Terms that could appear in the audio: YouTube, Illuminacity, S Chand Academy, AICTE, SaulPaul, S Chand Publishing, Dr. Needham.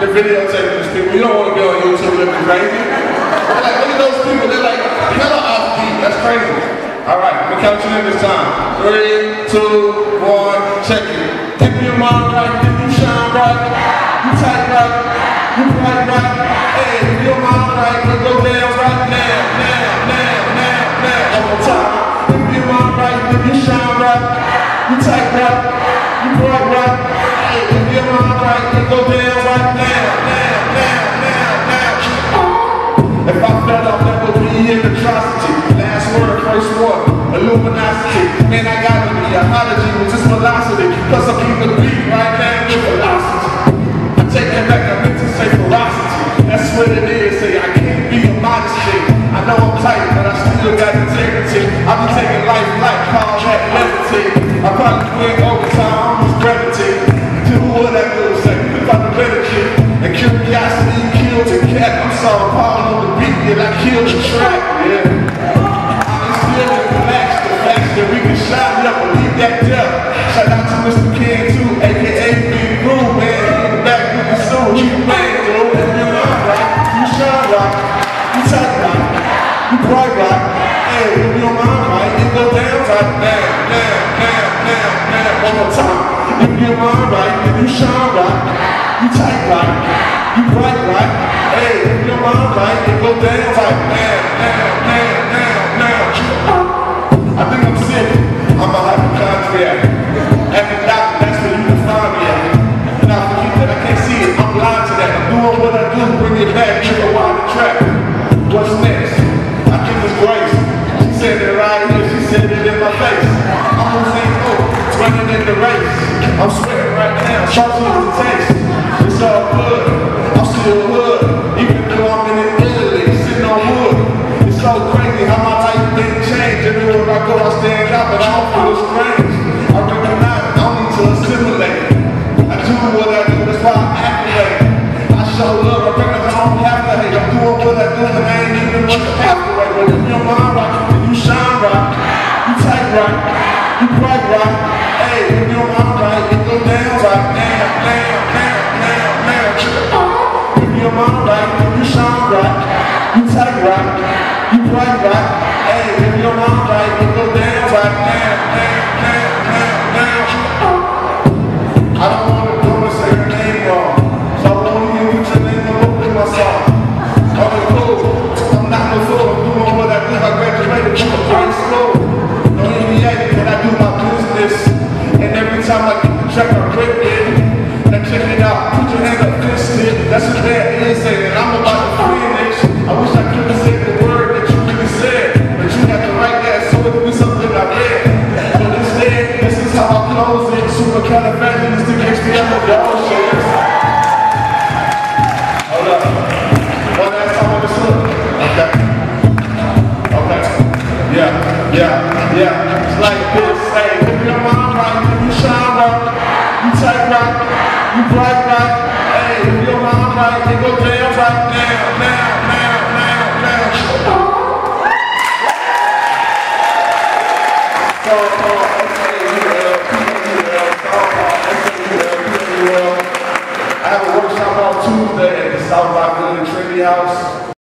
the videotaping these people. You don't want to be on YouTube looking crazy. I'm like, look at those people. They're like, hella offbeat. That's crazy. All right, we're counting in this time. 3, 2, 1, check it. If your mind right, if you shine right, you tight right, you bright right. Hey, if your mind right, you go down right now. All the time. If your mind right, if you shine right, you tight right, you bright right. Hey, if your mind right, you go down right now. If I fell off, that would be an atrocity. Last word, first word. Illuminacity, man, I gotta be a hology with this velocity. Plus I'm keeping the beat right now with velocity. I take that back, I meant to say velocity. That's what it is, say I can't be a modest shit. I know I'm tight, but I still got integrity. I've been taking life like Paul had levity. I probably went overtime, almost brevity. Do what that little say, if I'm the energy. And curiosity killed the cat. I'm SaulPaul on the beat, and I killed the track, yeah. Shine up and leave that death. Shout out to Mr. Ken too, aka Big Groove, man. He in the back with the soul. You bang, though. If you love rock, you shine rock, you tight rock, you bright rock. Hey, if your mind right, it go down right now, one more time. If your mind right, if you shine rock, you tight rock, you bright rock. Hey, if your mind right, it go down right now, I think I'm sick. I'm a hypochondriac. As a doctor, that's where you can find me at. And I forget that I can't see it. I'm lying to that. I'm doing what I do, bring it back, trigger wide the track. What's next? I give this grace. She said it right here, she said it in my face. I'm on St. Paul, running in the race. I'm sweating right now, sharp as the taste. It's all good, I'm still hood. Even though I'm in Italy, sitting on wood. It's so crazy how my life didn't change. Everywhere I go, I stand out, but I don't feel strange. I recognize I don't need to assimilate. I do what I do, that's why I activate. I show love, I recognize I don't have to hate. I'm doing what I do, and I ain't even much to activate. But if your mind rock, if you shine rock, you tight rock, you bright rock. Hey, if your mind right, it go down right now, If your mind right, if you shine rock, you tight rock. You right rock, hey, if your mom right, you go down right now. I don't want to do this every name wrong, so I want you to your name and look at my song. I'm a fool, I'm not a fool, I'm doing what I do. I graduated from a high school, no MBA, but I do my business. And every time I get the check, I grip it. Now check it out, put your hand up, fist it. That's what that is, and I'm about to finish. I wish I could have said the word. Super kind of fabulous to catch the end of y'all shapes. Hold up. One last time on this look. Okay. Okay. Yeah. Yeah. Yeah. It's like this.